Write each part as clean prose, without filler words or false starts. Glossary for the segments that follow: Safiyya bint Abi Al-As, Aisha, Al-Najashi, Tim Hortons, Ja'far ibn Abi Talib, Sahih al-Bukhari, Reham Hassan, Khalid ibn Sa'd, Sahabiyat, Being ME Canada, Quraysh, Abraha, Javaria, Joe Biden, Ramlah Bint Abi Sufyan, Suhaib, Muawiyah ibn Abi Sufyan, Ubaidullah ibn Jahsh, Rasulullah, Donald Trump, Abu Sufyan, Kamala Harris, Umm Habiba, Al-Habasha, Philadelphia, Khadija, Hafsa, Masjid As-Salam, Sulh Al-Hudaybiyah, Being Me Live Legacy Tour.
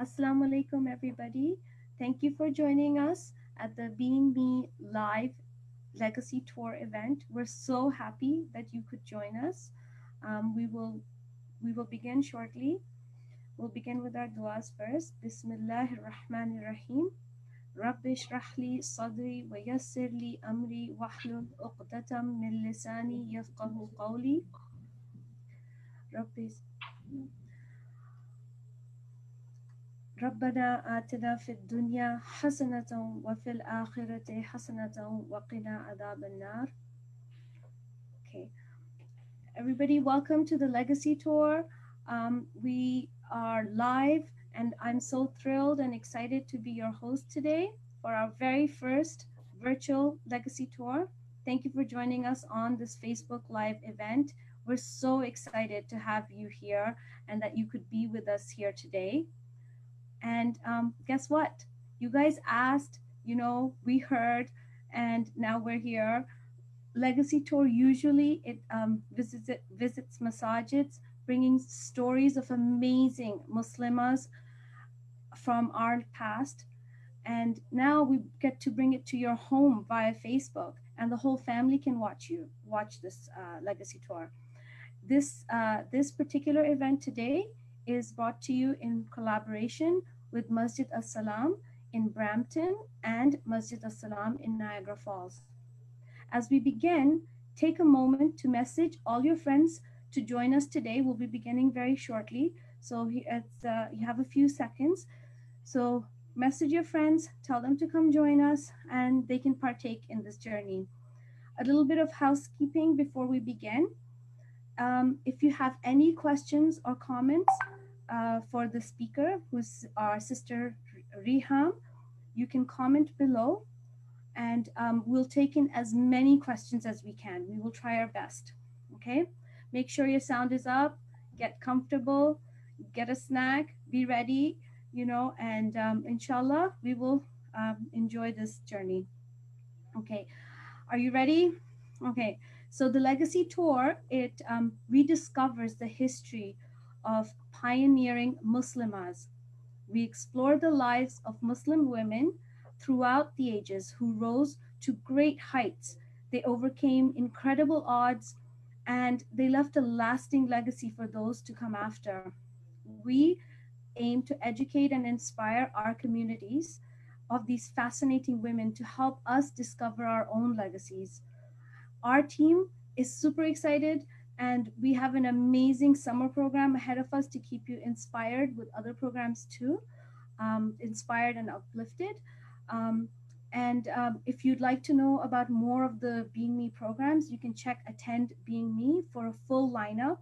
Assalamu alaikum everybody. Thank you for joining us at the Being Me Live Legacy Tour event. We're so happy that you could join us. We will begin shortly. We'll begin with our du'as first. Bismillahir Rahmanir Rahim. Rabbi shrah li sadri wa yassir li amri wahlul uqdatam min lisani yafqahu qawli. ربنا آتنا في الدنيا حسنة وفي الآخرة حسنة وقنا عذاب النار. Okay, everybody, welcome to the Legacy Tour. We are live, and I'm so thrilled and excited to be your host today for our very first virtual Legacy Tour. Thank you for joining us on this Facebook Live event. We're so excited to have you here and that you could be with us here today. And guess what? You guys asked, you know, we heard, and now we're here. Legacy Tour, usually it visits masajids, bringing stories of amazing Muslimas from our past. And now we get to bring it to your home via Facebook, and the whole family can watch this Legacy Tour. This particular event today is brought to you in collaboration with Masjid As-Salam in Brampton and Masjid As-Salam in Niagara Falls. As we begin, take a moment to message all your friends to join us today. We'll be beginning very shortly, so you have a few seconds. So message your friends, tell them to come join us, and they can partake in this journey. A little bit of housekeeping before we begin. If you have any questions or comments for the speaker, who's our sister Reham, you can comment below, and we'll take in as many questions as we can. We will try our best, okay? Make sure your sound is up, get comfortable, get a snack, be ready, you know, and inshallah, we will enjoy this journey. Okay, are you ready? Okay. So the Legacy Tour, it rediscovers the history of pioneering Muslimas. We explore the lives of Muslim women throughout the ages who rose to great heights. They overcame incredible odds, and they left a lasting legacy for those to come after. We aim to educate and inspire our communities of these fascinating women to help us discover our own legacies. Our team is super excited, and we have an amazing summer program ahead of us to keep you inspired with other programs too, inspired and uplifted. If you'd like to know about more of the Being Me programs, you can attend Being Me for a full lineup.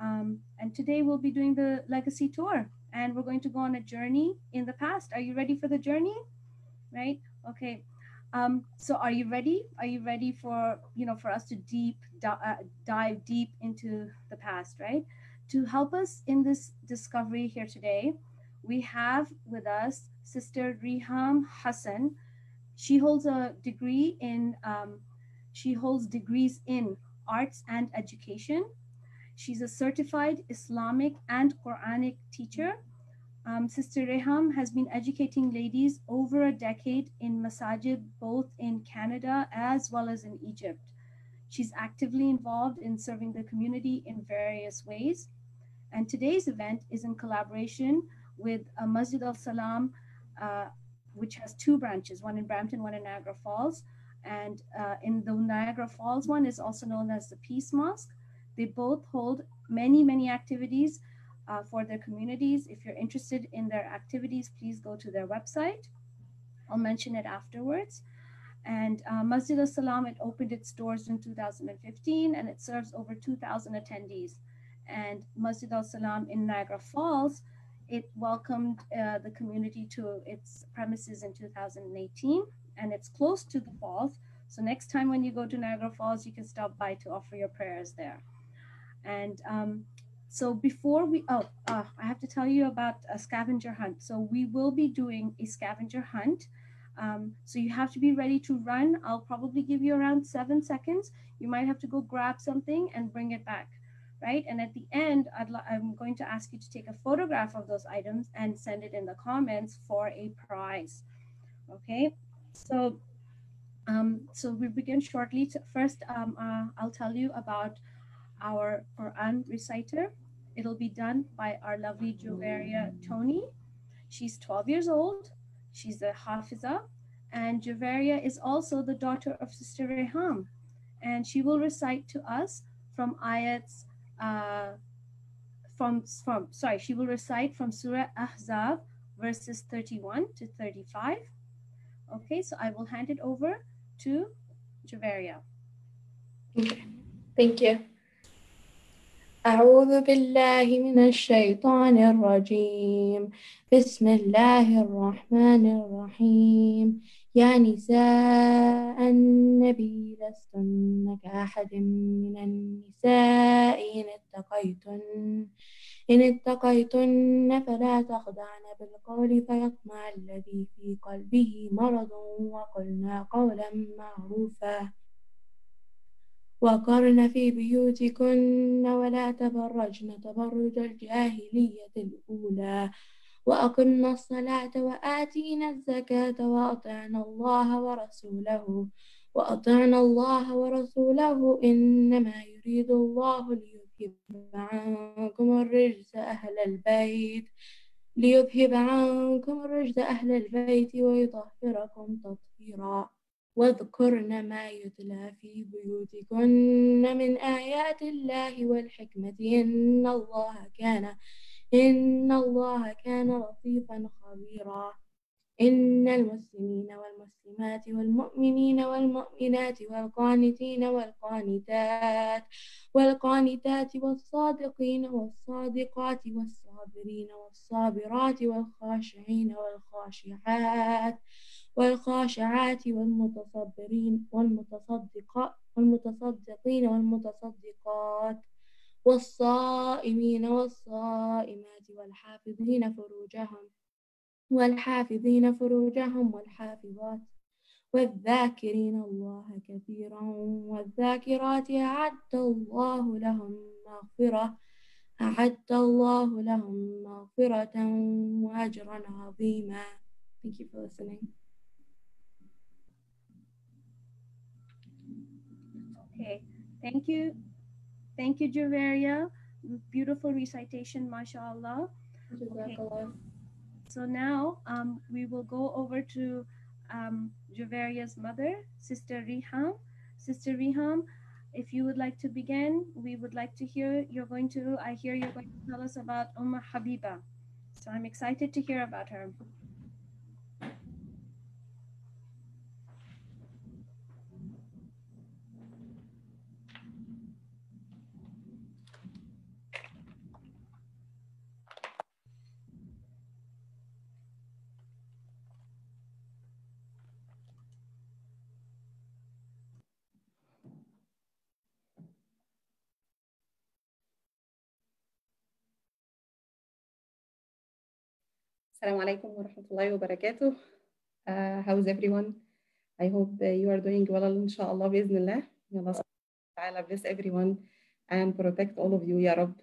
And today we'll be doing the Legacy Tour, and we're going to go on a journey in the past. Are you ready for the journey? Right? Okay. So are you ready? Are you ready for, you know, for us to dive deep into the past, right? To help us in this discovery here today, we have with us Sister Reham Hassan. She holds degrees in arts and education. She's a certified Islamic and Quranic teacher. Sister Reham has been educating ladies over a decade in masajid, both in Canada as well as in Egypt. She's actively involved in serving the community in various ways. And today's event is in collaboration with Masjid As-Salam, which has two branches, one in Brampton, one in Niagara Falls. And in the Niagara Falls one is also known as the Peace Mosque. They both hold many activities for their communities. If you're interested in their activities, please go to their website. I'll mention it afterwards. And Masjid As-Salam, it opened its doors in 2015, and it serves over 2,000 attendees. And Masjid As-Salam in Niagara Falls, it welcomed the community to its premises in 2018, and it's close to the falls. So next time when you go to Niagara Falls, you can stop by to offer your prayers there. And so before we, I have to tell you about a scavenger hunt. So we will be doing a scavenger hunt. So you have to be ready to run. I'll probably give you around 7 seconds. You might have to go grab something and bring it back, right? And at the end, I'm going to ask you to take a photograph of those items and send it in the comments for a prize, okay? So, so we begin shortly. First, I'll tell you about our Quran reciter. It'll be done by our lovely Javaria Tony. She's 12 years old. She's a Hafiza, and Javaria is also the daughter of Sister Reham, and she will recite to us from ayats, she will recite from Surah Ahzab, verses 31 to 35. Okay, so I will hand it over to Javaria. Okay, thank you. أعوذ بالله من الشيطان الرجيم بسم الله الرحمن الرحيم يا نساء النبي لستن كأحد من النساء إن اتقيتن فلا تخضعن بالقول فيطمع الذي في قلبه مرض وقلنا قولا معروفا وقرن في بيوتكن ولا تبرجن تبرج الجاهلية الأولى وأقمنا الصلاة وآتينا الزكاة وأطعنا الله ورسوله إنما يريد الله ليذهب عنكم الرجس أهل البيت ويطهركم تطهيرا واذكرن ما يتلى في بيوتكن من آيات الله والحكمة إن الله كان لطيفا خبيرا إن المسلمين والمسلمات والمؤمنين والمؤمنات والقانتين والقانتات والصادقين والصادقات والصابرين والصابرات والخاشعين والخاشعات والمتصبرين والمتصدقين والمتصدقات والصائمين والصائمات والحافظين فروجهم والحافظات والذاكرين الله كثيرا والذاكرات أعد الله لهم مغفرة وأجرا عظيما. Thank you for listening. Okay, thank you, Javaria. Beautiful recitation, mashallah. Okay. So now we will go over to Javaria's mother, Sister Reham. Sister Reham, if you would like to begin, we would like to hear. I hear you're going to tell us about Umm Habiba. So I'm excited to hear about her. Assalamu alaikum wa rahmatullahi wa barakatuh. How's everyone? I hope you are doing well, inshallah, bi'iznillah. May Allah subhanahu wa ta'ala bless everyone and protect all of you, ya Rabb.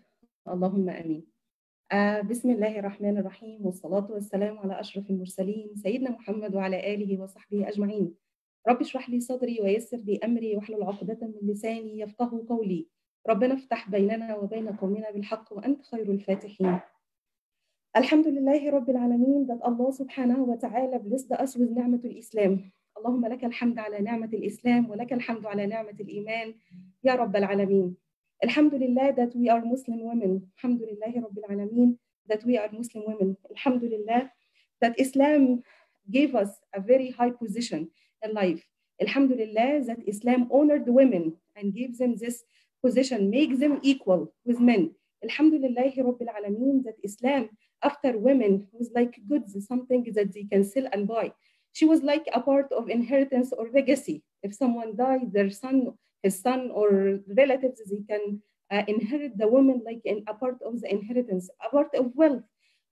Allahumma ameen. Bismillahi rahman rahim wa salatu wa salam ala ashraf al-mursaleen, Sayyidina Muhammad wa ala alihi wa sahbihi ajma'in. Rabbi shrah li sadri wa yassir li amri wa hlul uqdatan min lisani yafqahu qawli. Rabbana iftah baynana wa bayna qawmina bilhaqq wa anta khayrul fatihin. Alhamdulillahi Rabbil Alameen, that Allah subhanahu wa ta'ala blessed us with ni'matul Islam. Allahumma laka alhamd ala ni'matul Islam wa laka alhamd ala ni'matul Iman, ya Rabbil Alameen. Alhamdulillah that we are Muslim women. Alhamdulillah Rabbil Alameen that we are Muslim women. Alhamdulillah that Islam gave us a very high position in life. Alhamdulillah that Islam honored women and gave them this position, make them equal with men. Alhamdulillah Rabbil Alameen that Islam after women was like goods, something that they can sell and buy. She was like a part of inheritance or legacy. If someone died, their son, his son or relatives, they can inherit the woman like a part of the inheritance, a part of wealth.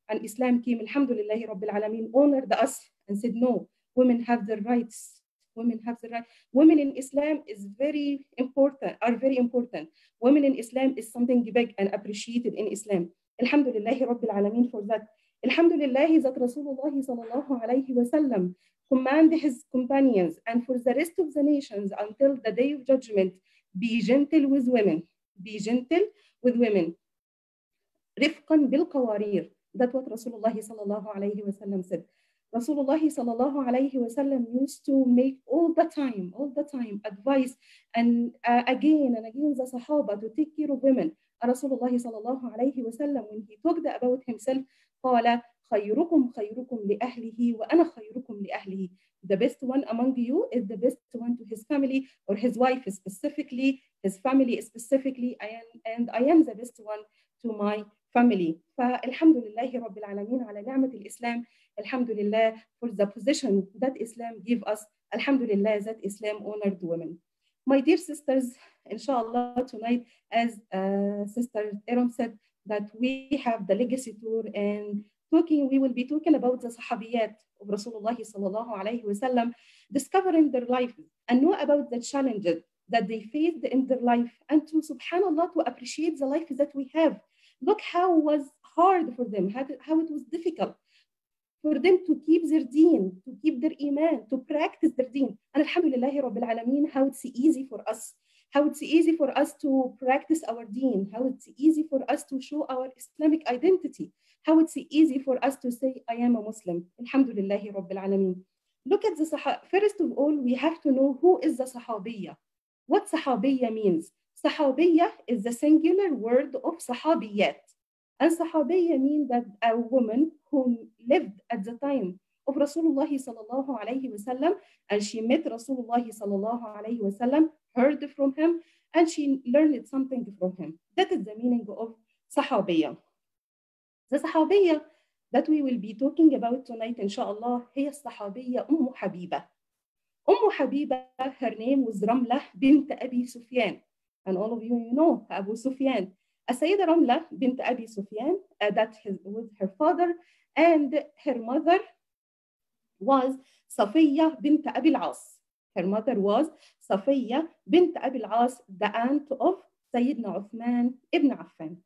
And Islam came, alhamdulillah Rabbil Alameen, honored us and said, no, women have their rights. Women have the right. Women in Islam is very important, are very important. Women in Islam is something big and appreciated in Islam. Alhamdulillah Rabbil Alameen for that. Alhamdulillah that Rasulullah sallallahu alayhi wa sallam commanded his companions and for the rest of the nations until the day of judgment, be gentle with women, be gentle with women. Rifqan bil qawarir, that's what Rasulullah sallallahu alayhi wa sallam said. Rasulullah sallallahu alayhi wa sallam used to make all the time advice and again and again the Sahaba to take care of women. Rasulullah sallallahu alayhi wa sallam, when he talked about himself, قال خيركم خيركم لأهله وأنا خيركم لأهله. The best one among you is the best one to his family or his wife specifically, his family specifically, and I am the best one to my family. فالحمد لله رب العالمين على نعمة الإسلام. الحمد لله for the position that Islam gave us. الحمد لله that Islam honored women. My dear sisters, inshallah tonight, as Sister Eram said, that we have the legacy tour and we will be talking about the Sahabiyat of Rasulullah sallallahu alayhi wa sallam, discovering their life and know about the challenges that they faced in their life and to subhanallah to appreciate the life that we have. Look how it was hard for them, how it was difficult for them to keep their deen, to keep their iman, to practice their deen. And alhamdulillah Rabbil Alameen, how it's easy for us. How it's easy for us to practice our deen, how it's easy for us to show our Islamic identity, how it's easy for us to say, I am a Muslim. Alhamdulillah Rabbil Alameen. Look at the Sahaba. First of all, we have to know who is the Sahabiyya. What Sahabiyya means? Sahabiyya is the singular word of Sahabiyat. And Sahabiyya means that a woman who lived at the time of Rasulullah sallallahu alayhi wa sallam, and she met Rasulullah sallallahu alayhi wa sallam, heard from him, and she learned something from him. That is the meaning of Sahabiyya. The Sahabiyya that we will be talking about tonight, inshallah, هي Sahabiyya Umm Habiba. Umm Habiba, her name was Ramlah Bint Abi Sufyan. And all of you know Abu Sufyan. Sayyida Ramlah Bint Abi Sufyan, was her father, and her mother was Safiyya Bint Abi Al-As. Her mother was Safiyya Bint Abi Al-As, the aunt of Sayyidina Uthman ibn Affan.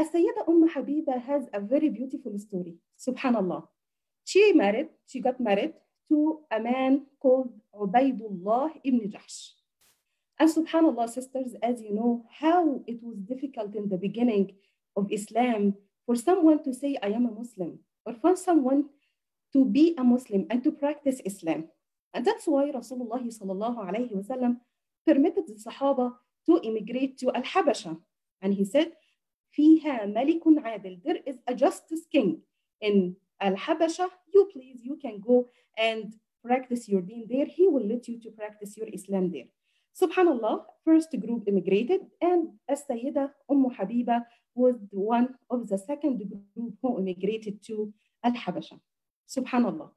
Sayyida Umm Habiba has a very beautiful story, subhanallah. She got married to a man called Ubaidullah ibn Jahsh. And subhanallah, sisters, as you know, how it was difficult in the beginning of Islam for someone to say, I am a Muslim, or for someone to be a Muslim and to practice Islam. And that's why Rasulullah sallallahu alayhi wa sallam permitted the Sahaba to immigrate to Al-Habasha. And he said, Fiha malikun adil, there is a justice king in Al-Habasha. You can go and practice your deen there. He will let you to practice your Islam there. Subhanallah, first group immigrated, and Sayyida Umm Habiba was one of the second group who immigrated to Al-Habasha. Subhanallah.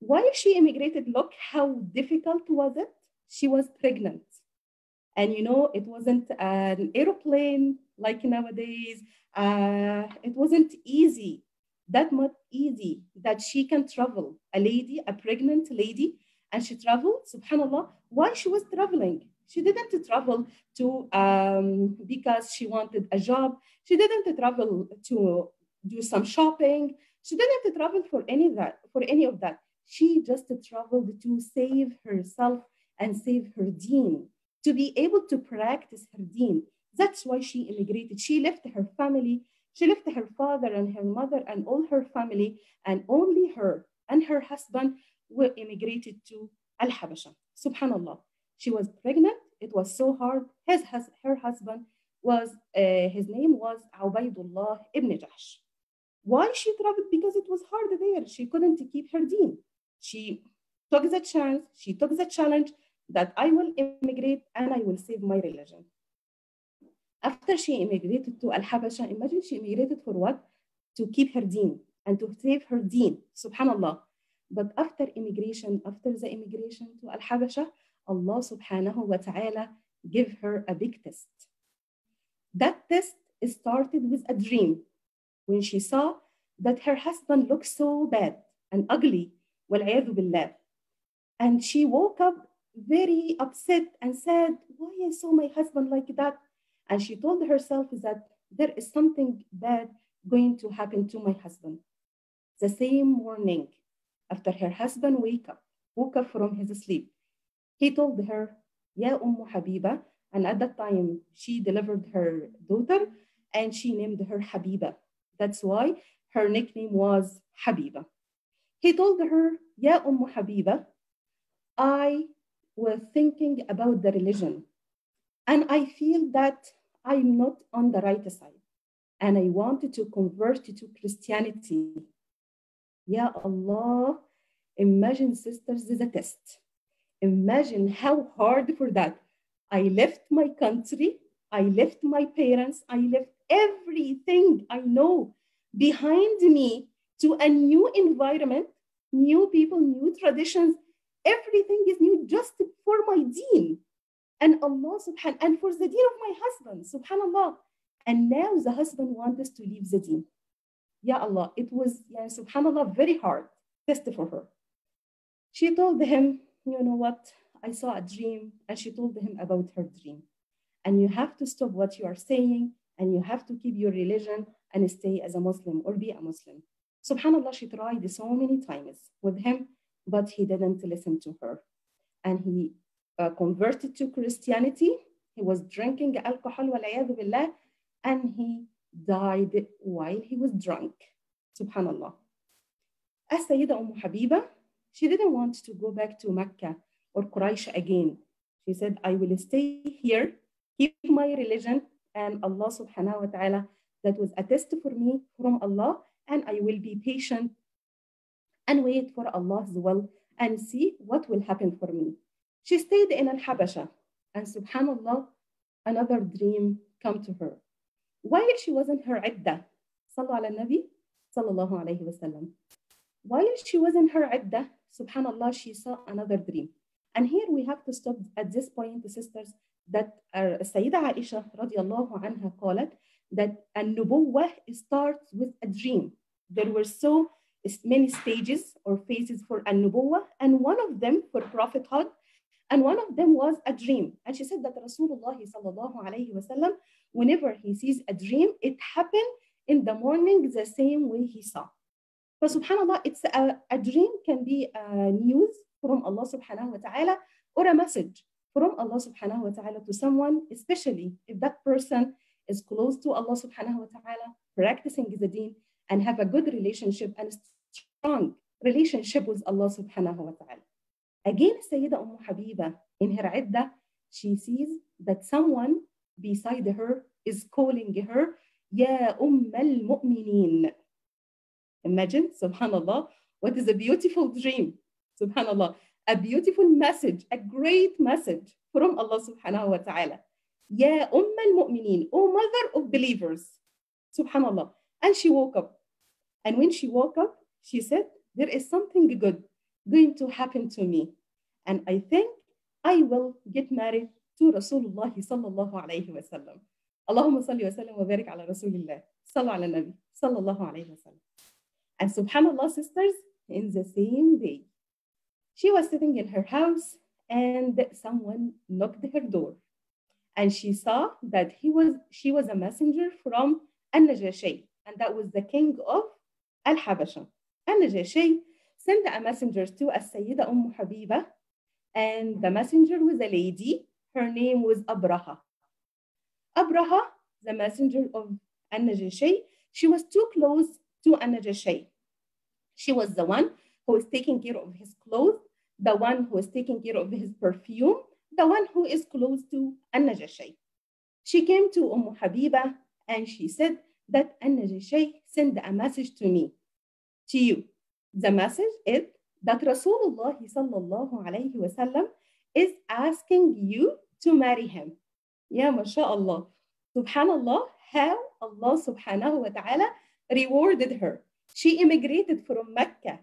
While she immigrated, look how difficult was it. She was pregnant. And you know, it wasn't an airplane like nowadays. It wasn't easy, that much easy that she can travel. A lady, a pregnant lady, and she traveled, subhanallah. While she was traveling, she didn't travel to because she wanted a job. She didn't travel to do some shopping. She didn't travel for any of that. She just traveled to save herself and save her deen, to be able to practice her deen. That's why she immigrated. She left her family. She left her father and her mother and all her family, and only her and her husband were immigrated to Al-Habasha. Subhanallah. She was pregnant. It was so hard. Her husband was, his name was Ubaidullah ibn Jahsh. Why she traveled? Because it was hard there. She couldn't keep her deen. She took the chance, she took the challenge that I will immigrate and I will save my religion. After she immigrated to Al-Habasha, imagine she immigrated for what? To keep her deen and to save her deen, subhanAllah. But after immigration, after the immigration to Al-Habasha, Allah subhanahu wa ta'ala gave her a big test. That test started with a dream when she saw that her husband looked so bad and ugly, wal-'iyadhu billah. And she woke up very upset and said, why I saw my husband like that? And she told herself that there is something bad going to happen to my husband. The same morning, after her husband woke up from his sleep, he told her, Ya Habiba, and at that time she delivered her daughter and she named her Habiba. That's why her nickname was Habiba. He told her, Ya Habiba, I was thinking about the religion and I feel that I'm not on the right side and I wanted to convert to Christianity. Ya Allah, imagine sisters, this is a test. Imagine how hard for that. I left my country, I left my parents, I left everything I know behind me to a new environment, new people, new traditions. Everything is new just for my deen and Allah subhanahu and for the deen of my husband, subhanAllah. And now the husband wants us to leave the deen. Ya Allah, it was, yeah, subhanAllah, very hard test for her. She told him, you know what, I saw a dream, and she told him about her dream. And you have to stop what you are saying, and you have to keep your religion and stay as a Muslim or be a Muslim. SubhanAllah, she tried so many times with him, but he didn't listen to her. And he converted to Christianity. He was drinking alcohol, wal-'iyadhu billah, and he died while he was drunk, subhanAllah. As Sayyida Habiba, she didn't want to go back to Mecca or Quraysh again. She said, I will stay here, keep my religion, and Allah subhanahu wa ta'ala, that was a test for me from Allah, and I will be patient and wait for Allah as well and see what will happen for me. She stayed in Al-Habasha, and subhanAllah, another dream came to her. While she was in her iddah, sallallahu ala nabi, sallallahu alayhi wa sallam, while she was in her iddah, subhanAllah, she saw another dream. And here we have to stop at this point, the sisters, that Sayyida Aisha radiallahu anha qalat that an-nubuwwah starts with a dream. There were so many stages or phases for an-nubuwwah, and one of them for prophethood, and one of them was a dream. And she said that Rasulullah sallallahu alayhi wa sallam, whenever he sees a dream, it happened in the morning the same way he saw. But subhanAllah, it's a dream can be news from Allah subhanahu wa ta'ala or a message from Allah subhanahu wa ta'ala to someone, especially if that person is close to Allah subhanahu wa ta'ala, practicing the deen and have a good relationship and strong relationship with Allah subhanahu wa ta'ala. Again, Sayyida Habiba, in her iddah, she sees that someone beside her is calling her, Ya al-Mu'mineen. Imagine, subhanAllah, what is a beautiful dream, subhanAllah, a beautiful message, a great message from Allah subhanahu wa ta'ala. Ya al-Mu'mineen, O mother of believers, subhanAllah. And she woke up. And when she woke up, she said, there is something good going to happen to me. And I think I will get married to Rasulullah sallallahu alayhi wa sallam. Allahumma salli wa sallam wa barik ala Rasulillah, sallu ala nabi, sallallahu alayhi wa sallam. And subhanAllah, sisters, in the same day, she was sitting in her house and someone knocked her door. And she saw that she was a messenger from Al-Najashi, and that was the king of Al-Habasha. Al-Najashi sent a messenger to As-Sayyida Habiba, and the messenger was a lady. Her name was Abraha. Abraha, the messenger of Al-Najashi, she was too close to Al-Najashi. She was the one who is taking care of his clothes, the one who is taking care of his perfume, the one who is close to Al-Najashi. She came to Umm Habiba and she said that Al-Najashi sent a message to me, to you. The message is that Rasulullah sallallahu alayhi wa sallam is asking you to marry him. Ya masha'Allah. Subhanallah, how Allah subhanahu wa ta'ala rewarded her. She immigrated from Mecca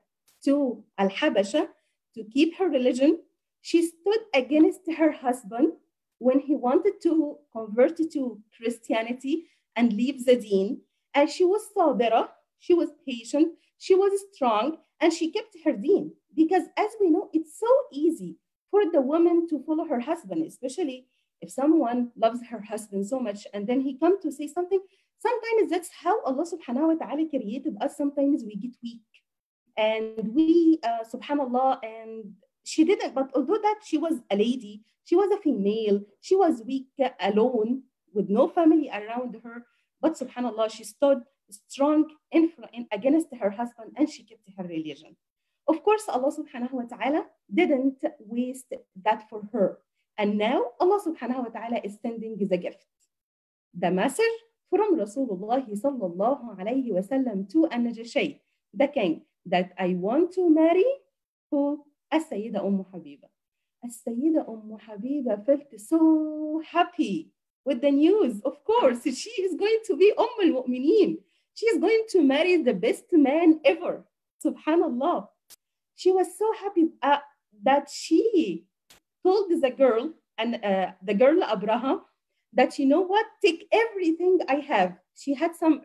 to Al-Habasha to keep her religion. She stood against her husband when he wanted to convert to Christianity and leave the deen. And she was sabira, she was patient, she was strong, and she kept her deen. Because as we know, it's so easy for the woman to follow her husband, especially if someone loves her husband so much and then he comes to say something. Sometimes that's how Allah subhanahu wa ta'ala created us. Sometimes we get weak. And we, subhanallah, and she didn't, but although that she was a lady, she was a female, she was weak, alone, with no family around her, but subhanallah, she stood strong against her husband and she kept her religion. Of course, Allah subhanahu wa ta'ala didn't waste that for her. And now Allah subhanahu wa ta'ala is sending the gift. The message from Rasulullah sallallahu alayhi wa sallam to Al-Najashi, the king, that I want to marry who? As-Sayyida Umm Habiba. As-Sayyida Umm Habiba felt so happy with the news. Of course, she is going to be Umm al-Mu'mineen. She is going to marry the best man ever. Subhanallah. She was so happy that she told the girl, and the girl Abraha, that you know what, take everything I have. She had some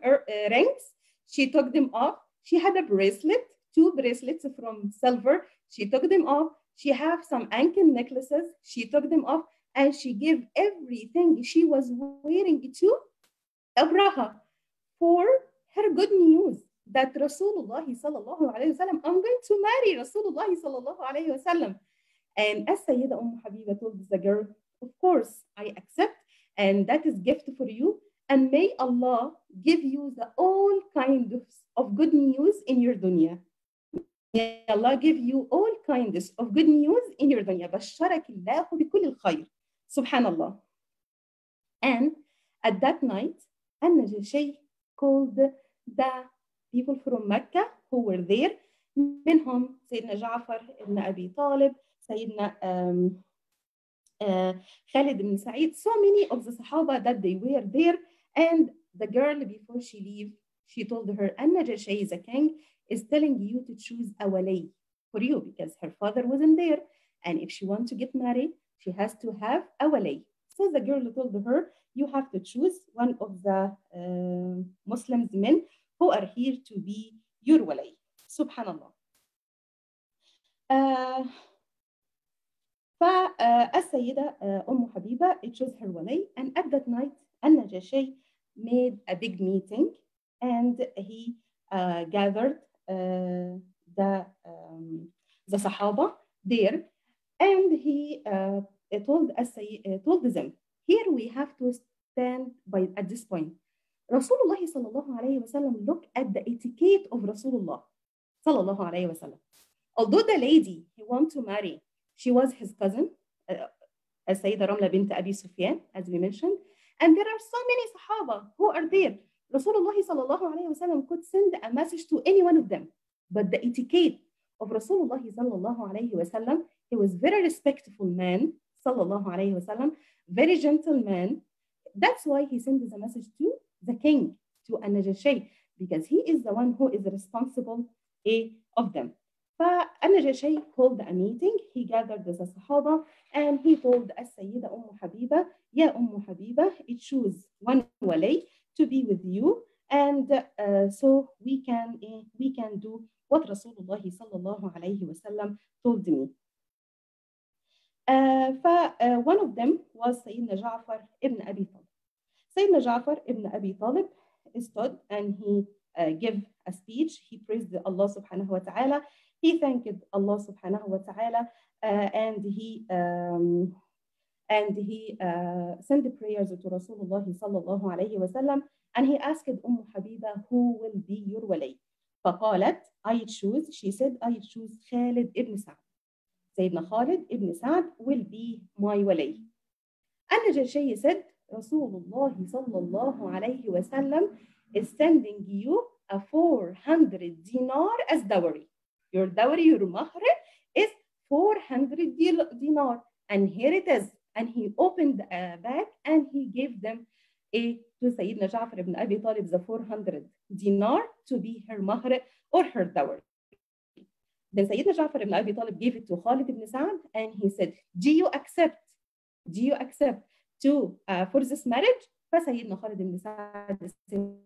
rings. She took them off. She had a bracelet, 2 bracelets from silver. She took them off. She had some ankle necklaces. She took them off. And she gave everything she was wearing to Abraha for her good news that Rasulullah sallallahu alayhi wa sallam, I'm going to marry Rasulullah sallallahu alayhi wa sallam. And as Sayyida Umm Habiba told the girl, of course, I accept. And that is gift for you. And may Allah give you the all kinds of good news in your dunya. May Allah give you all kinds of good news in your dunya. بشرك الله بكل الخير. Subhanallah. And at that night, Al-Najashi called the people from Mecca who were there. منهم سيدنا جعفر ibn Abi Talib, سيدنا Khalid ibn Sa'd, so many of the Sahaba that they were there. And the girl, before she leave, she told her, Al-Najashi is a king, is telling you to choose a wali for you because her father wasn't there. And if she wants to get married, she has to have a wali. So the girl told her, you have to choose one of the Muslim men who are here to be your wali. Subhanallah. As-Sayyida Umm Habiba chose her wali. And at that night, Al-Najashi made a big meeting and he gathered the Sahaba there, and he told them, here we have to stand by at this point. Rasulullah sallallahu alayhi wa sallam, look at the etiquette of Rasulullah sallallahu alayhi wa sallam. Although the lady he wanted to marry, she was his cousin, as Sayyida Ramlah Bint Abi Sufyan, as we mentioned, and there are so many Sahaba who are there. Rasulullah sallallahu alayhi wa sallam could send a message to any one of them. But the etiquette of Rasulullah sallallahu alayhi wa sallam, he was very respectful man, sallallahu alayhi wa sallam, very gentle man. That's why he sent the message to the king, to Al-Najashi, because he is the one who is responsible of them. But Al-Najashi called a meeting, he gathered the Sahaba, and he told As-Sayyida Umm Habiba, Ya Umm Habiba, choose one wali to be with you, and so we can do what Rasulullah sallallahu alayhi wa sallam told me. One of them was Sayyidina Ja'far ibn Abi Talib. Sayyidina Ja'far ibn Abi Talib stood and he gave a speech. He praised Allah subhanahu wa ta'ala. He thanked Allah subhanahu wa ta'ala, and he sent the prayers to Rasulullah sallallahu alayhi wa sallam, and he asked Umm Habiba, who will be your wali? فقالت, I choose, she said, I choose Khalid ibn Sa'd. Sayyidina Khalid ibn Sa'd will be my wali. Al-Najashi said, رسول الله صلى الله عليه وسلم is sending you a 400 dinar as dowry. Your dowry, your mahr is 400 dinar. And here it is. And he opened a bag and he gave them to Sayyidina Ja'far ibn Abi Talib the 400 dinar to be her mahr or her dowry. Then Sayyidina Ja'far ibn Abi Talib gave it to Khalid ibn Sa'd and he said, do you accept for this marriage? فسيدنا Khalid ibn Sa'd said,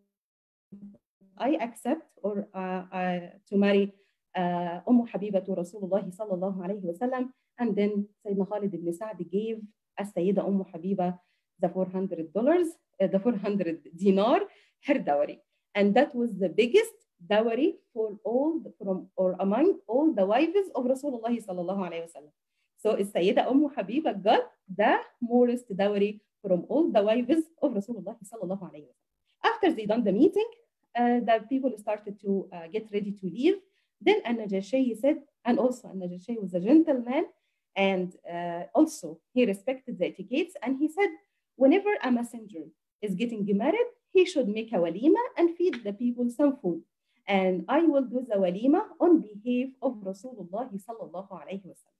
I accept to marry Habiba to Rasulullah sallallahu alayhi wa sallam. And then Sayyidina Khalid ibn Sa'd gave Sayyida Habiba the $400 her dowry. And that was the biggest dowry for all among all the wives of Rasulullah sallallahu alayhi wa sallam. So Sayyida Habiba got the morest dowry from all the wives of Rasulullah sallallahu alayhi wa sallam. After they done the meeting, the people started to get ready to leave. Then Al-Najashi said, and also Al-Najashi was a gentleman, and also he respected the etiquettes, and he said, whenever a messenger is getting married, he should make a walima and feed the people some food. And I will do the walima on behalf of Rasulullah sallallahu alayhi wa sallam.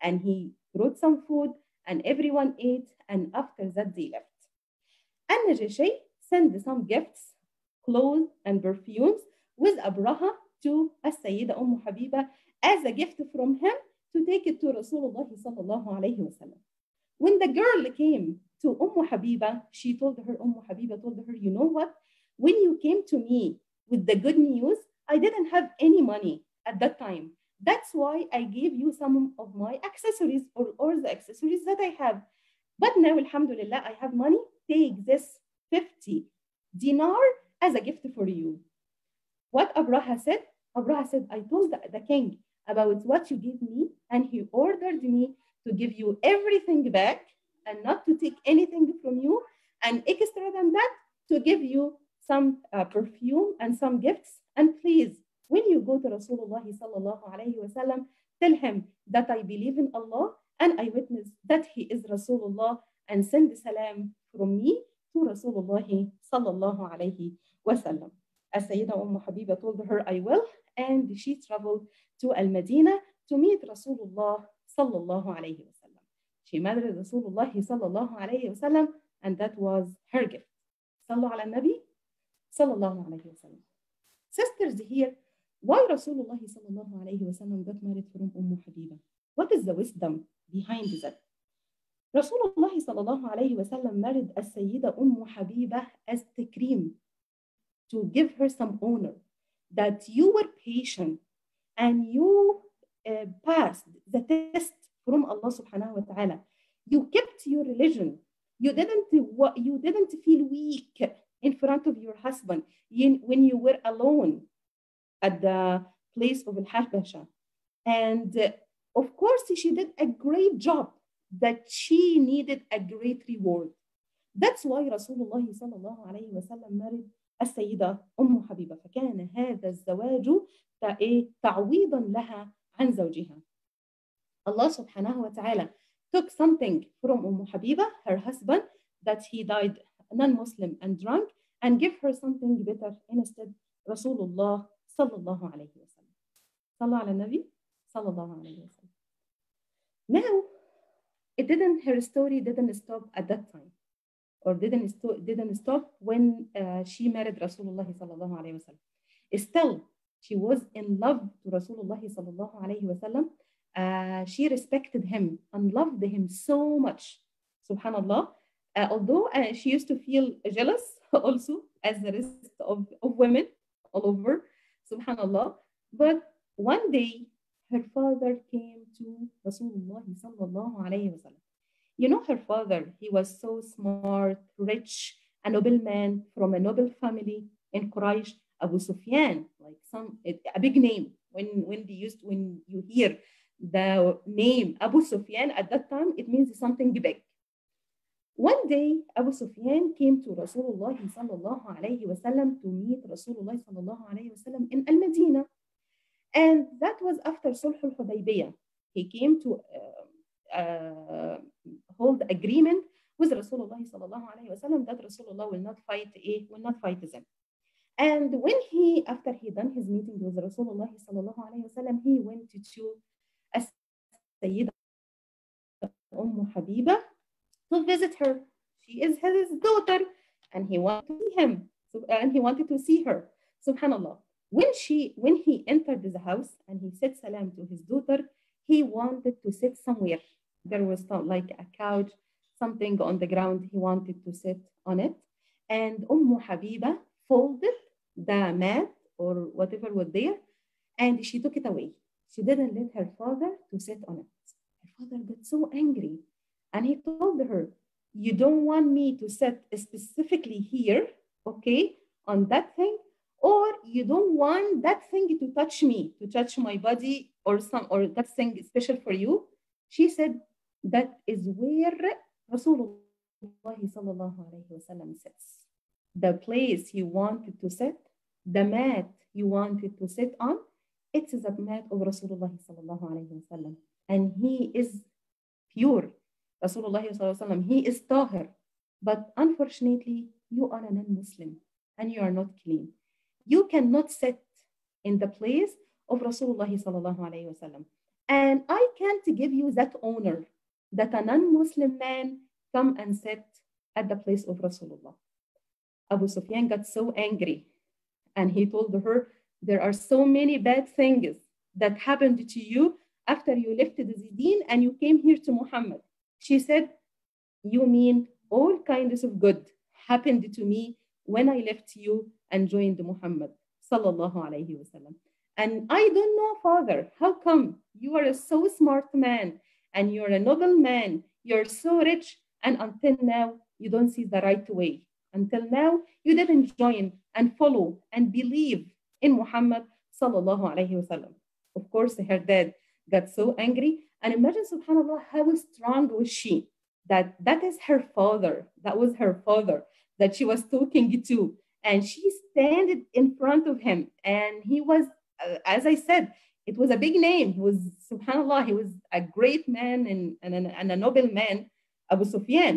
And he brought some food, and everyone ate, and after that they left. Al-Najashi sent some gifts, clothes and perfumes with Abraha to Sayyida Habiba as a gift from him to take it to Rasulullah sallallahu alayhi wa sallam. When the girl came to Habiba, she told her, Habiba told her, you know what? When you came to me with the good news, I didn't have any money at that time. That's why I gave you some of my accessories or the accessories that I have. But now, alhamdulillah, I have money. Take this 50 dinar as a gift for you. What Abraha said? Abraha said, I told the king about what you gave me, and he ordered me to give you everything back and not to take anything from you, and extra than that, to give you some perfume and some gifts. And please, when you go to Rasulullah sallallahu alayhi wa sallam, tell him that I believe in Allah and I witness that he is Rasulullah, and send salam from me to Rasulullah sallallahu alayhi wa sallam. As Sayyida Habiba told her, I will, and she traveled to Al-Madinah to meet Rasulullah sallallahu alayhi wa sallam. She married Rasulullah sallallahu alayhi wa sallam, and that was her gift. Sallu ala nabi sallallahu alayhi wa sallam. Sisters here, why Rasulullah sallallahu alayhi wa sallam got married from Habiba? What is the wisdom behind that? Rasulullah sallallahu alayhi wa sallam married as Sayyida Habiba as takreem, to give her some honor, that you were patient and you passed the test from Allah subhanahu wa ta'ala. You kept your religion. You didn't feel weak in front of your husband when you were alone at the place of Al-Habasha. And of course, she did a great job that she needed a great reward. That's why Rasulullah sallallahu alayhi wa sallam married السيدة حبيبة، فكان هذا الزواج تعويضا لها عن زوجها. الله سبحانه وتعالى took something from حبيبة, her husband, that he died non-Muslim and drunk, and give her something better instead. رسول الله صلى الله عليه وسلم. صلى على النبي صلى الله عليه وسلم. Now, her story didn't stop at that time. Or didn't stop when she married Rasulullah sallallahu alayhi wa sallam. Still, she was in love to Rasulullah sallallahu alayhi wa sallam. She respected him and loved him so much. Subhanallah. Although she used to feel jealous also, as the rest of women all over. Subhanallah. But one day, her father came to Rasulullah sallallahu alayhi wa sallam. You know, her father, he was so smart, rich, a nobleman from a noble family in Quraysh, Abu Sufyan, like a big name. When you hear the name Abu Sufyan at that time, it means something big. One day, Abu Sufyan came to Rasulullah sallallahu alayhi wa sallam to meet Rasulullah sallallahu alayhi wa sallam in Al-Madinah. And that was after Sulh Al-Hudaybiyah. He came to hold agreement with Rasulullah sallallahu alayhi wa sallam that Rasulullah will not fight them. And when he, after he done his meeting with Rasulullah sallallahu alayhi wa sallam, he went to Sayyidah Habiba to visit her. She is his daughter, and he wanted to see him. And he wanted to see her. Subhanallah. When he entered the house and he said salam to his daughter, he wanted to sit somewhere. There was like a couch, something on the ground. He wanted to sit on it. And Habiba folded the mat or whatever was there, and she took it away. She didn't let her father to sit on it. Her father got so angry, and he told her, "You don't want me to sit specifically here, okay, on that thing, or you don't want that thing to touch me, to touch my body, or that thing is special for you." She said, "That is where Rasulullah sallallahu alaihi wasallam sits. The place you wanted to sit, the mat you wanted to sit on, it is a mat of Rasulullah sallallahu alaihi wasallam, and he is pure. Rasulullah sallallahu alaihi wasallam, he is tahir. But unfortunately, you are a non-Muslim and you are not clean. You cannot sit in the place of Rasulullah sallallahu alaihi wasallam. And I can't give you that honor that a non-Muslim man come and sit at the place of Rasulullah." Abu Sufyan got so angry, and he told her, "There are so many bad things that happened to you after you left the deen and you came here to Muhammad." She said, "You mean all kinds of good happened to me when I left you and joined Muhammad sallallahu alaihi wasallam. And I don't know, Father, how come you are a so smart man and you're a noble man, you're so rich, and until now you don't see the right way. Until now you didn't join and follow and believe in Muhammad sallallahu alaihi wasallam." Of course, her dad got so angry, and imagine, subhanallah, how strong was she, that is her father, that was her father that she was talking to, and she standed in front of him, and he was, as I said, it was a big name. He was, subhanallah, he was a great man and a noble man, Abu Sufyan.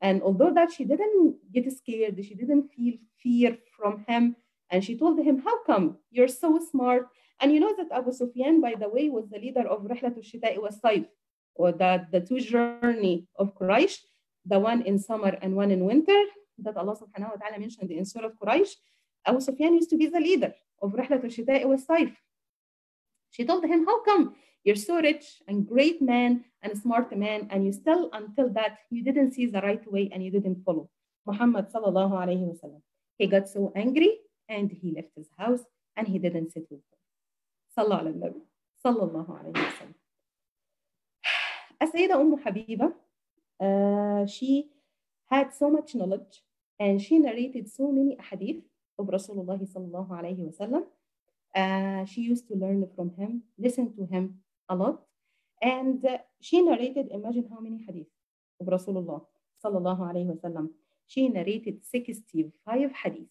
And although that she didn't get scared, she didn't feel fear from him, and she told him, "How come you're so smart?" And you know that Abu Sufyan, by the way, was the leader of Rihlatul Shita'i was Saif, or the two journey of Quraysh, the one in summer and one in winter, that Allah subhanahu wa ta'ala mentioned in Surah Quraysh. Abu Sufyan used to be the leader of Rihlatul Shita'i was Saif. She told him, "How come you're so rich and great man and a smart man, and you still, until that, you didn't see the right way and you didn't follow Muhammad sallallahu alayhi wa sallam." He got so angry, and he left his house, and he didn't sit with her. Sallallahu alayhi wa sallam. As-Sayyidah Habiba, she had so much knowledge, and she narrated so many ahadith of Rasulullah sallallahu alayhi wa sallam. She used to learn from him, listen to him a lot, and she narrated, imagine how many hadith of Rasulullah sallallahu alayhi wa sallam. She narrated 65 hadith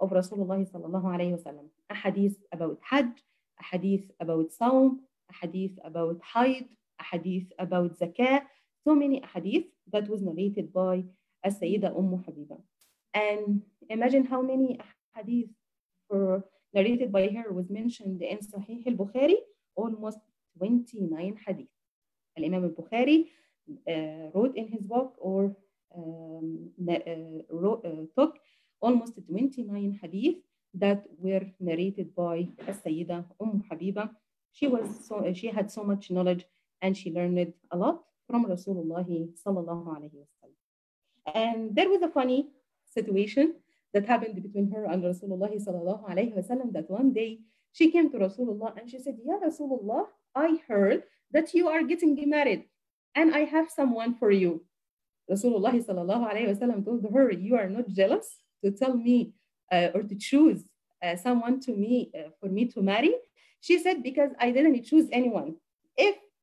of Rasulullah sallallahu alayhi wa sallam. A hadith about Hajj, a hadith about Sawm, a hadith about Hayd, a hadith about Zakah. So many hadith that was narrated by As-Sayyidah Habiba. And imagine how many hadith narrated by her was mentioned in Sahih al-Bukhari, almost 29 hadith. Al-Imam al-Bukhari wrote in his book, or took almost 29 hadith that were narrated by As-Sayyidah Habiba. She had so much knowledge, and she learned a lot from Rasulullah sallallahu alayhi wa sallam. And there was a funny situation that happened between her and Rasulullah sallallahu alayhi wa sallam, that one day she came to Rasulullah and she said, "Ya Rasulullah, I heard that you are getting married, and I have someone for you." Rasulullah sallallahu alayhi wa sallam told her, "You are not jealous to tell me or to choose someone to me for me to marry?" She said, "Because I didn't choose anyone.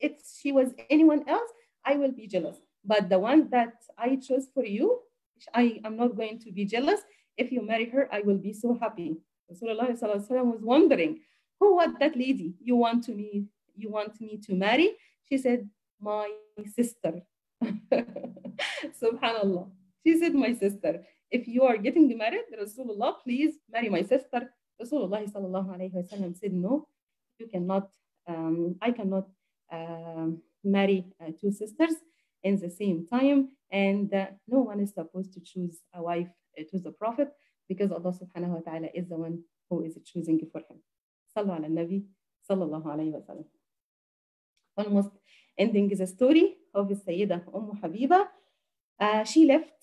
If she was anyone else, I will be jealous. But the one that I chose for you, I am not going to be jealous. If you marry her, I will be so happy." Rasulullah sallallahu alaihi wasallam was wondering, "Who was that lady you want me to marry?" She said, "My sister." Subhanallah. She said, my sister, if you are getting married, Rasulullah, please marry my sister. Rasulullah sallallahu alayhi wa sallam said, no, you cannot, I cannot marry two sisters in the same time. And no one is supposed to choose a wife to the Prophet, because Allah subhanahu wa ta'ala is the one who is choosing for him. Sallu ala nabi, sallallahu alayhi wa sallam. Almost ending the story of Sayyida Umm Habiba. She left,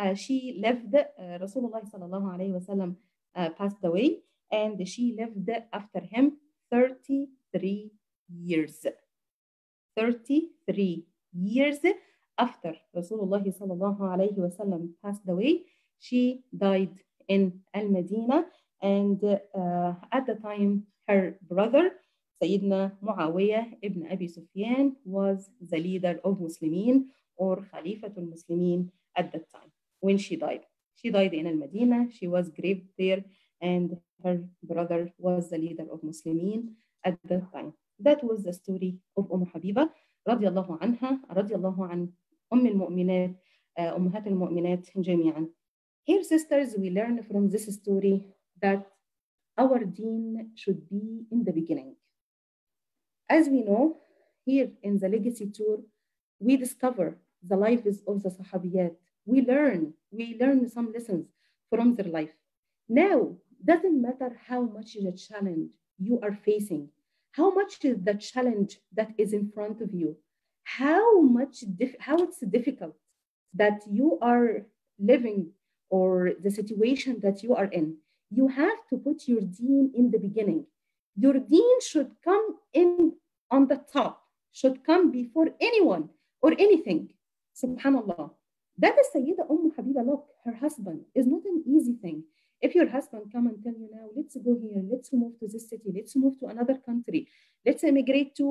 Rasulullah sallallahu alayhi wa sallam passed away, and she lived after him 33 years. 33 years after Rasulullah sallallahu alayhi wa sallam passed away, she died in Al-Medina, and at the time, her brother, Sayyidina Muawiyah ibn Abi Sufyan, was the leader of Muslimin, or Khalifatul Muslimin at that time, when she died. She died in Al-Medina, she was graved there, and her brother was the leader of Muslimin at that time. That was the story of Umm Habiba, radiallahu anha, radiallahu an Umm al-Mu'minat, Ummahat al-Mu'minat jami'an. Here, sisters, we learn from this story that our deen should be in the beginning. As we know, here in the Legacy Tour, we discover the lives of the Sahabiyat. We learn some lessons from their life. Now, doesn't matter how much is the challenge you are facing, how much is the challenge that is in front of you, how it's difficult that you are living or the situation that you are in. You have to put your deen in the beginning. Your deen should come in on the top, should come before anyone or anything. Subhanallah. That is Sayyida Umm Habiba. Look, her husband is not an easy thing. If your husband come and tell you now, let's go here, let's move to this city, let's move to another country, let's immigrate to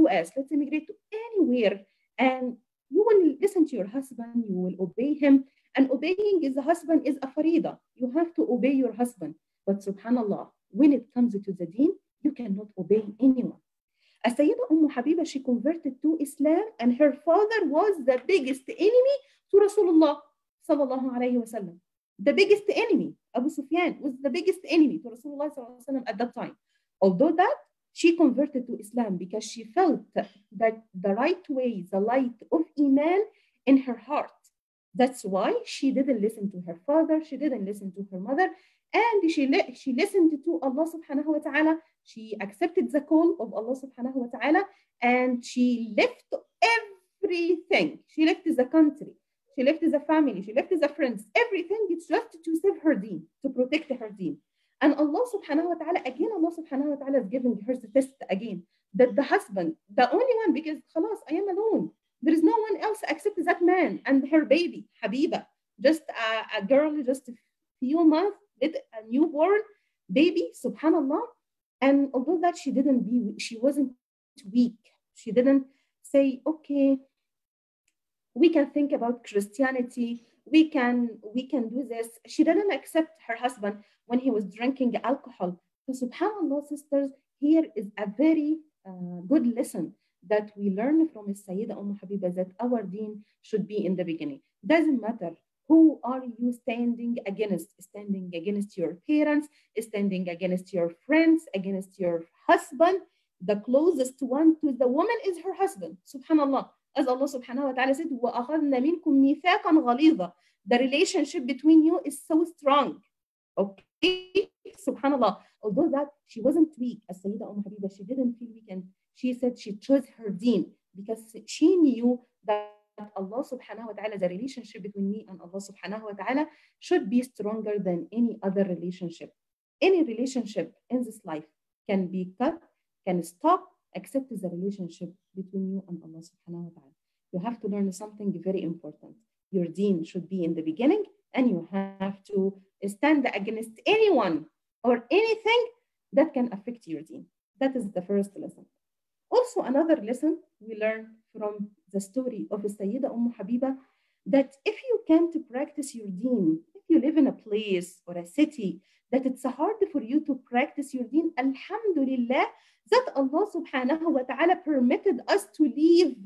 US, let's immigrate to anywhere, and you will listen to your husband, you will obey him, and obeying is the husband is a farida. You have to obey your husband. But subhanallah, when it comes to the deen, you cannot obey anyone. As Sayyida Umm Habiba, she converted to Islam, and her father was the biggest enemy to Rasulullah sallallahu alayhi wa sallam. The biggest enemy, Abu Sufyan, was the biggest enemy to Rasulullah sallallahu alayhi wa sallam at that time. Although that, she converted to Islam because she felt that the right way, the light of Iman in her heart. That's why she didn't listen to her father, she didn't listen to her mother, and she listened to Allah subhanahu wa ta'ala. She accepted the call of Allah subhanahu wa ta'ala, and she left everything. She left the country, she left the family, she left the friends, everything. It's just to save her deen, to protect her deen. And Allah subhanahu wa ta'ala, again, Allah subhanahu wa ta'ala is giving her the test again, that the husband, the only one, because khalas, I am alone. There is no one else except that man and her baby, Habiba, just a girl, just a few months, a newborn baby, subhanallah. And although that she wasn't weak. She didn't say, okay, we can think about Christianity, we can do this. She didn't accept her husband when he was drinking alcohol. So subhanallah, sisters, here is a very good lesson that we learn from Sayyida Umm Habiba, that our deen should be in the beginning. Doesn't matter who are you standing against your parents, standing against your friends, against your husband. The closest one to the woman is her husband, subhanallah. As Allah subhanahu wa ta'ala said, وَأَخَذْنَا مِنْكُمْ مِيثَاقًا غَلِيظًا. The relationship between you is so strong. Okay, subhanallah. Although that she wasn't weak, as Sayyida Umm Habiba, she didn't feel weak, and she said she chose her deen because she knew that Allah subhanahu wa ta'ala, the relationship between me and Allah subhanahu wa ta'ala should be stronger than any other relationship. Any relationship in this life can be cut, can stop, except the relationship between you and Allah subhanahu wa ta'ala. You have to learn something very important. Your deen should be in the beginning, and you have to stand against anyone or anything that can affect your deen. That is the first lesson. Also, another lesson we learn from the story of Sayyida Umm Habiba, that if you can't practice your deen, if you live in a place or a city that it's hard for you to practice your deen, alhamdulillah, that Allah subhanahu wa ta'ala permitted us to leave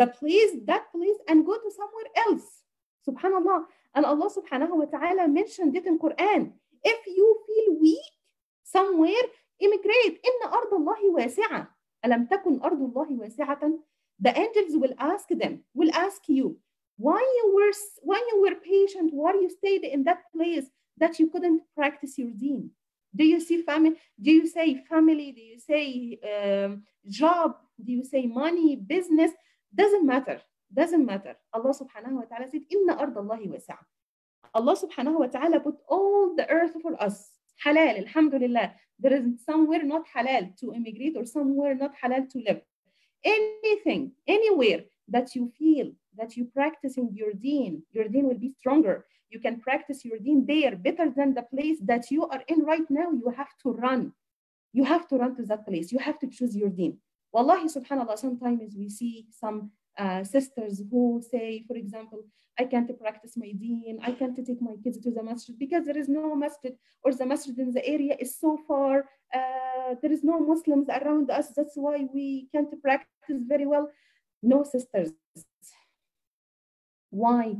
the place, that place, and go to somewhere else. Subhanallah. And Allah subhanahu wa ta'ala mentioned it in Quran. If you feel weak somewhere, immigrate. إِنَّ أَرْضَ اللَّهِ وَاسِعَةً أَلَمْ تَكُنْ أَرْضُ اللَّهِ وَاسِعَةً. The angels will ask them, will ask you, why you were patient, why you stayed in that place that you couldn't practice your deen? Do you see family? Do you say family? Do you say job? Do you say money, business? Doesn't matter. Doesn't matter. Allah subhanahu wa ta'ala said, Inna ard Allahi wasi'a. Allah subhanahu wa ta'ala put all the earth for us. Halal, alhamdulillah. There is somewhere not halal to immigrate or somewhere not halal to live. Anything, anywhere that you feel that you practicing your deen will be stronger. You can practice your deen there better than the place that you are in right now. You have to run. You have to run to that place. You have to choose your deen. Wallahi, subhanallah, sometimes we see some sisters who say, for example, I can't practice my deen, I can't take my kids to the masjid because there is no masjid, or the masjid in the area is so far, there is no Muslims around us, that's why we can't practice very well. No, sisters, why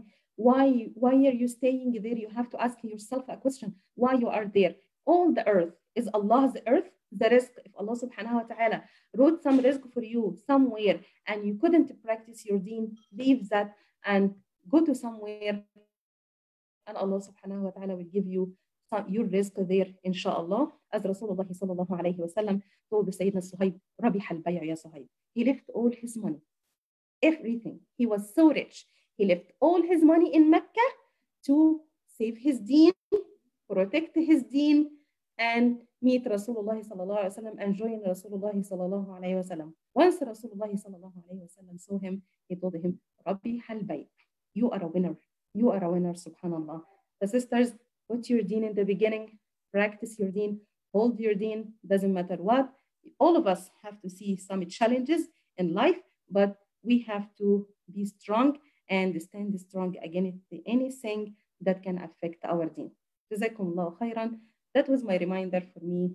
are you staying there? You have to ask yourself a question, why you are there? All the earth is Allah's earth. The risk, if Allah subhanahu wa ta'ala wrote some risk for you somewhere and you couldn't practice your deen, leave that and go to somewhere, and Allah subhanahu wa ta'ala will give you your risk there, inshallah. As Rasulullah sallallahu alayhi wa sallam told the Sayyidina Suhaib, Rabihal bay'a ya Suhaib. He left all his money, everything. He was so rich. He left all his money in Mecca to save his deen, protect his deen, and meet Rasulullah sallallahu alayhi wa sallam and join Rasulullah sallallahu alayhi wa sallam. Once Rasulullah sallallahu alayhi wa sallam saw him, he told him, Rabbi Halbayt, you are a winner. You are a winner, subhanallah. The sisters, put your deen in the beginning, practice your deen, hold your deen, doesn't matter what. All of us have to see some challenges in life, but we have to be strong and stand strong against anything that can affect our deen. Jazakum Allah khairan. That was my reminder for me,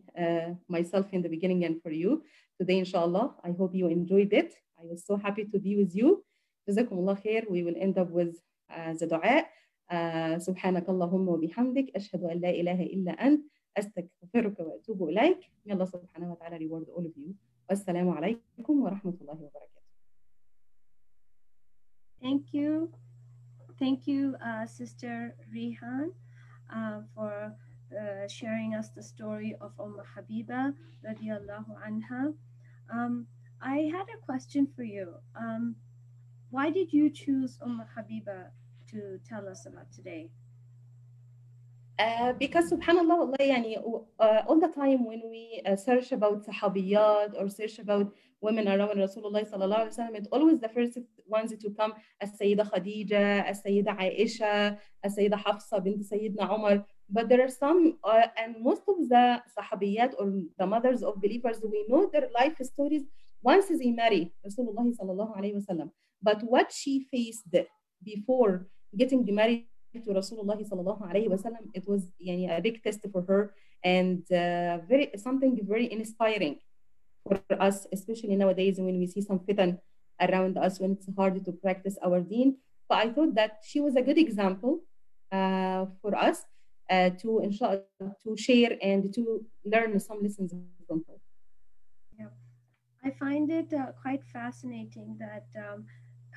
myself in the beginning, and for you today, inshallah. I hope you enjoyed it. I was so happy to be with you. Jazakumullah khair. We will end up with the dua. Subhanakallahumma wa bihamdik. Ashhadu an la ilaha illa ant. Astaghfiruka wa atubu ilayk. May Allah subhanahu wa ta'ala reward all of you. Wassalamu alaykum wa rahmatullahi wa barakatuh. Thank you. Thank you, Sister Rehan, for sharing us the story of Umm Habiba radiallahu anha. I had a question for you. Why did you choose Umm Habiba to tell us about today? Because subhanallah, all the time when we search about sahabiyat or search about women around Rasulullah sallallahu alaihi wasallam, it's always the first ones to come as Sayyida Khadija, as Sayyida Aisha, as Sayyida Hafsa bint Sayyidina Umar. But there are some, and most of the sahabiyat or the mothers of believers, we know their life stories once they marry Rasulullah sallallahu alaihi wasallam. But what she faced before getting married to Rasulullah sallallahu alaihi wasallam, it was a big test for her, and something very inspiring for us, especially nowadays when we see some fitan around us, when it's hard to practice our deen. But I thought that she was a good example for us to inshallah to share and to learn some lessons from her. Yeah, I find it quite fascinating that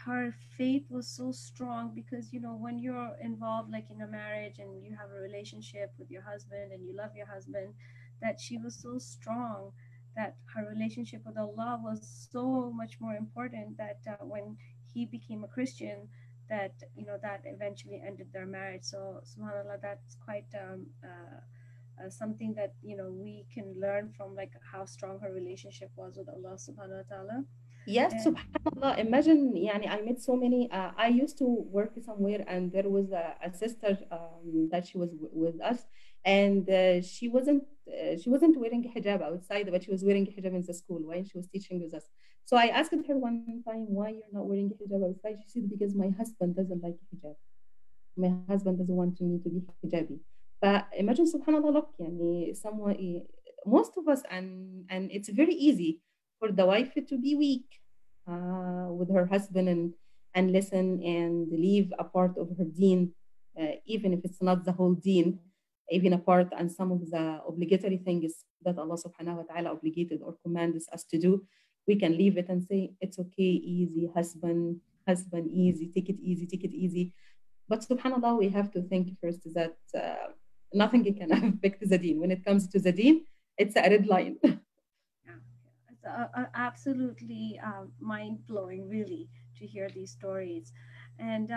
her faith was so strong, because when you're involved like in a marriage and you have a relationship with your husband and you love your husband, that she was so strong that her relationship with Allah was so much more important, that when he became a Christian, that that eventually ended their marriage. So subhanallah, that's quite something that we can learn from, like how strong her relationship was with Allah subhanahu wa ta'ala. Yes, and subhanallah, imagine, I met so many, I used to work somewhere and there was a sister that she was with us, and she wasn't wearing hijab outside, but she was wearing hijab in the school while she was teaching with us. So I asked her one time, why you're not wearing hijab outside? She said, because my husband doesn't like hijab. My husband doesn't want me to be hijabi. But imagine, subhanallah, look, most of us, and it's very easy for the wife to be weak, with her husband and listen and leave a part of her deen, even if it's not the whole deen, even a part and some of the obligatory things that Allah subhanahu wa ta'ala obligated or commands us to do, we can leave it and say, it's okay, easy, husband, easy, take it easy. But subhanAllah, we have to think first that nothing can affect the deen. When it comes to the deen, it's a red line. Absolutely mind-blowing, really, to hear these stories. And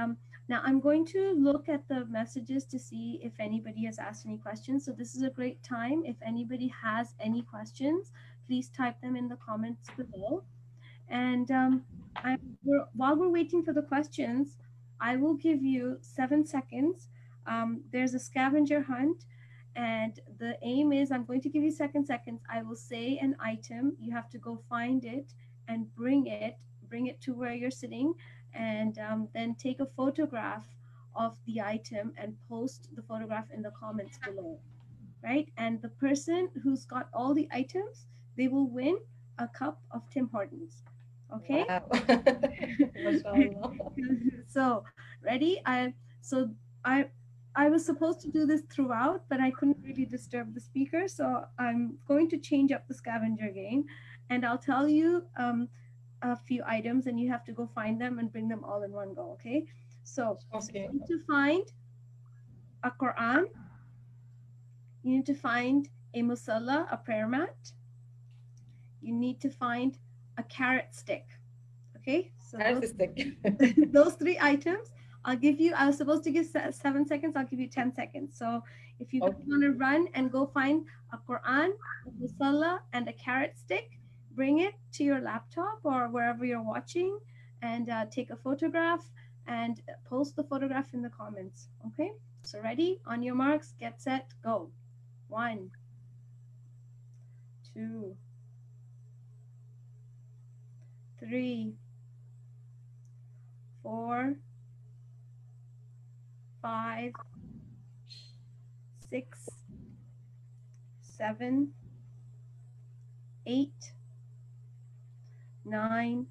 now I'm going to look at the messages to see if anybody has asked any questions. So this is a great time. If anybody has any questions, please type them in the comments below. And while we're waiting for the questions, I will give you 7 seconds. There's a scavenger hunt, and the aim is I'm going to give you 7 seconds. I will say an item. You have to go find it and bring it to where you're sitting, and then take a photograph of the item and post the photograph in the comments below, right? And the person who's got all the items, they will win a cup of Tim Hortons. Okay. Wow. So ready? I was supposed to do this throughout, but I couldn't really disturb the speaker, so I'm going to change up the scavenger game, and I'll tell you a few items, and you have to go find them and bring them all in one go. Okay. So okay. You need to find a Quran. You need to find a musalla, a prayer mat. You need to find a carrot stick. Okay, so those three items. I'll give you, I was supposed to give 7 seconds, I'll give you 10 seconds. So if you want to run and go find a Quran, a musalla, and a carrot stick, bring it to your laptop or wherever you're watching, and take a photograph and post the photograph in the comments. Okay, so ready? On your marks, get set, go. 1, 2, 3, 4, 5, 6, 7, 8, 9,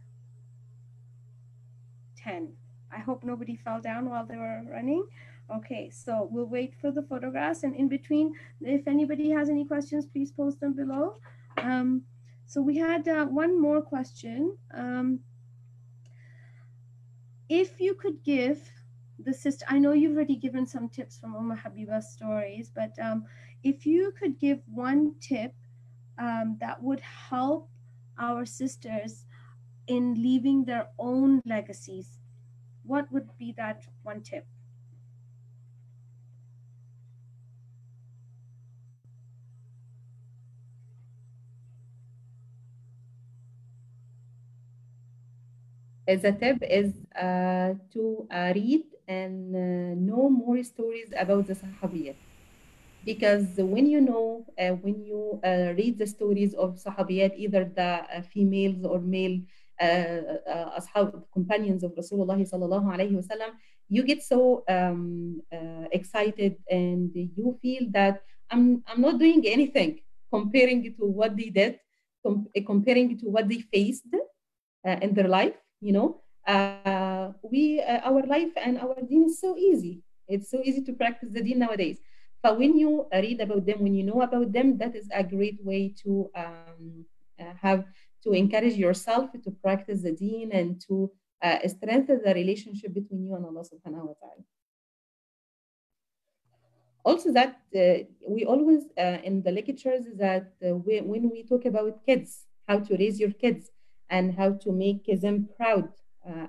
10. I hope nobody fell down while they were running. Okay, so we'll wait for the photographs, and in between, if anybody has any questions, please post them below. So we had one more question. If you could give the sister, I know you've already given some tips from Umm Habiba's stories, but if you could give one tip that would help our sisters in leaving their own legacies, what would be that one tip? The tip is to read and know more stories about the Sahabiyyat, because when you know, when you read the stories of Sahabiyyat, either the females or male companions of Rasulullah sallallahu alaihi wasallam, you get so excited, and you feel that I'm not doing anything, comparing it to what they did, comparing it to what they faced in their life. You know, our life and our deen is so easy. It's so easy to practice the deen nowadays. But when you read about them, when you know about them, that is a great way to encourage yourself to practice the deen and to strengthen the relationship between you and Allah subhanahu wa ta'ala. Also, that we always in the lectures that when we talk about kids, how to raise your kids, and how to make them proud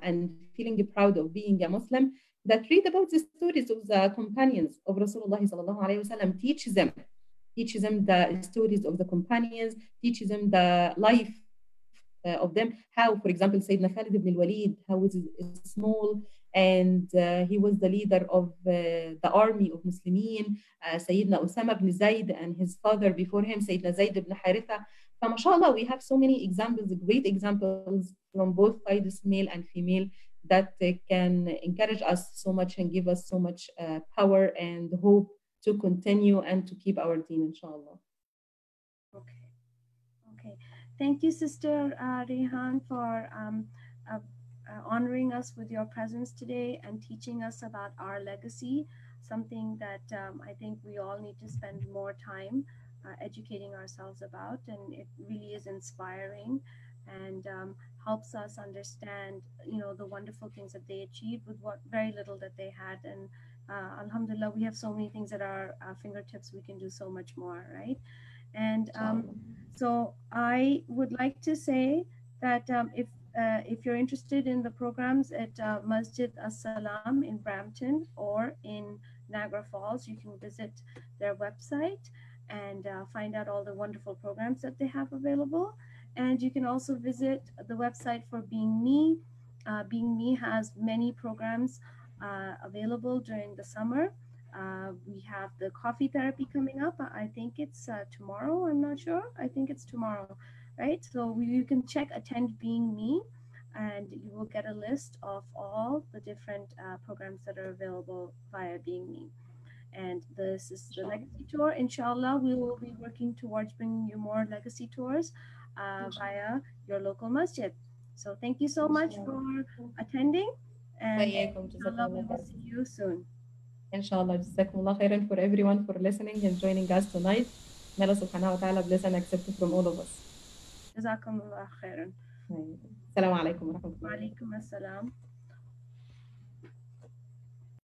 and feeling proud of being a Muslim, that read about the stories of the companions of Rasulullah sallallahu alaihi wasallam, teach them the stories of the companions, teach them the life of them, how, for example, Sayyidina Khalid ibn al-Walid, how he was small, and he was the leader of the army of Muslimin, Sayyidina Usama ibn Zayd and his father before him, Sayyidina Zayd ibn Haritha. So, mashallah, we have so many examples, great examples from both sides, male and female, that can encourage us so much and give us so much power and hope to continue and to keep our deen, inshallah. Okay. Thank you, Sister Rehan, for honoring us with your presence today and teaching us about our legacy, something that I think we all need to spend more time educating ourselves about. And it really is inspiring and helps us understand, you know, the wonderful things that they achieved with what very little that they had. And alhamdulillah, we have so many things at our fingertips. We can do so much more, right? And so I would like to say that if you're interested in the programs at Masjid As-Salam in Brampton or in Niagara Falls, you can visit their website and find out all the wonderful programs that they have available. And you can also visit the website for Being Me. Being Me has many programs available during the summer. We have the coffee therapy coming up. I think it's tomorrow. I'm not sure. I think it's tomorrow, right? So you can check Attend Being Me, and you will get a list of all the different programs that are available via Being Me. And this is the legacy tour. Inshallah, we will be working towards bringing you more legacy tours via your local masjid. So thank you so much for attending, and inshallah, we will see you soon. Inshallah, Jazakumullah khairan for everyone for listening and joining us tonight. May Allah subhanahu wa ta'ala bless and accept from all of us. Jazakumullah khairan. Assalamu alaikum wa rahmatullahi wa alaikum assalam.